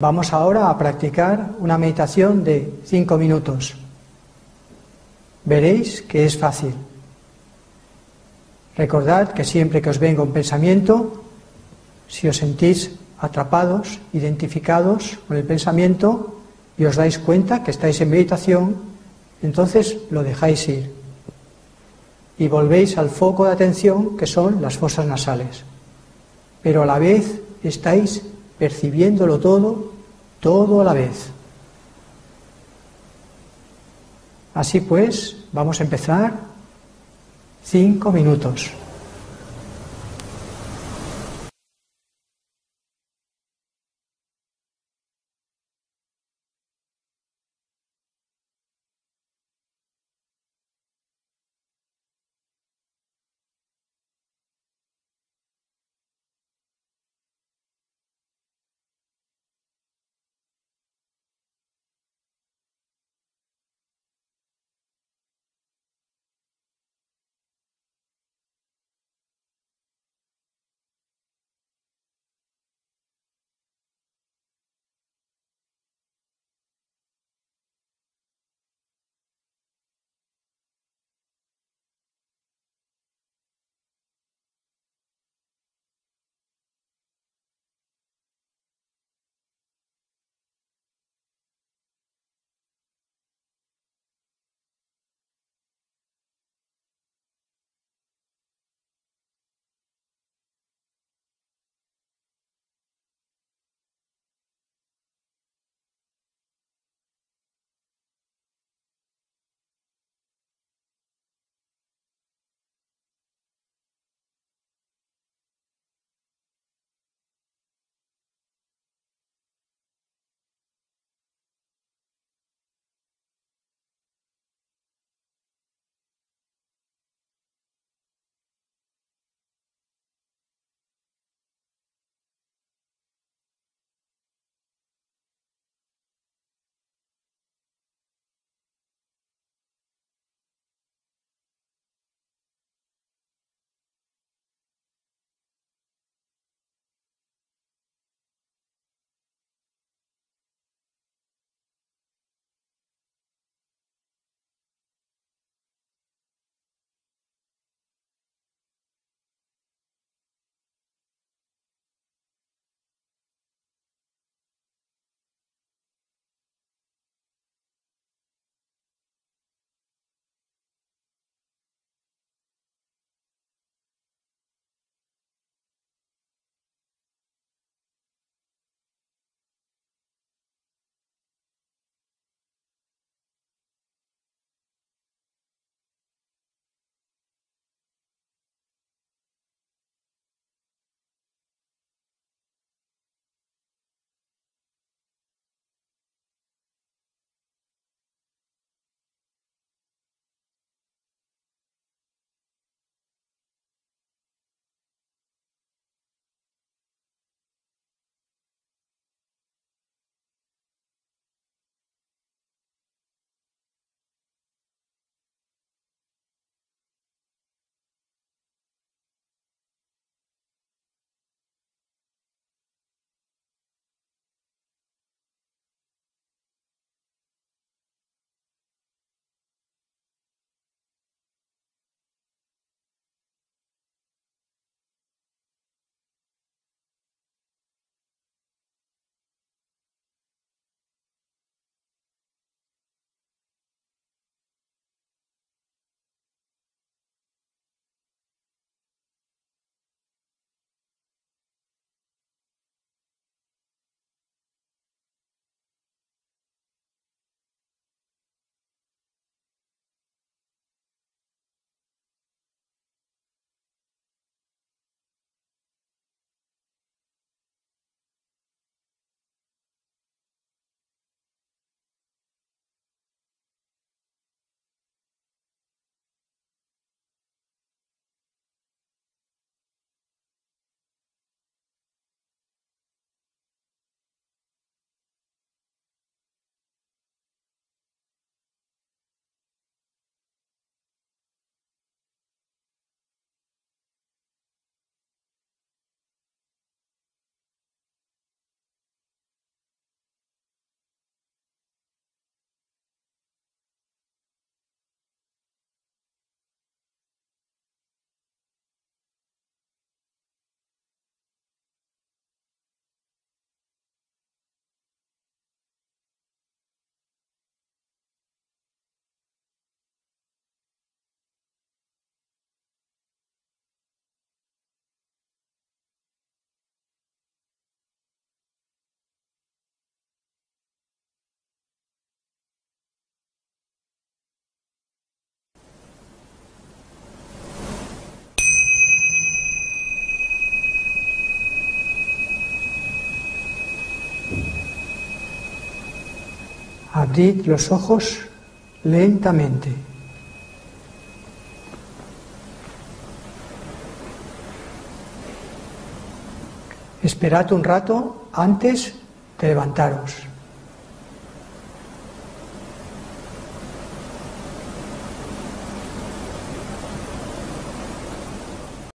Vamos ahora a practicar una meditación de 5 minutos. Veréis que es fácil. Recordad que siempre que os venga un pensamiento, si os sentís atrapados, identificados con el pensamiento y os dais cuenta que estáis en meditación, entonces lo dejáis ir y volvéis al foco de atención que son las fosas nasales. Pero a la vez estáis percibiéndolo todo a la vez. Así pues, vamos a empezar 5 minutos. Abrid los ojos lentamente. Esperad un rato antes de levantaros.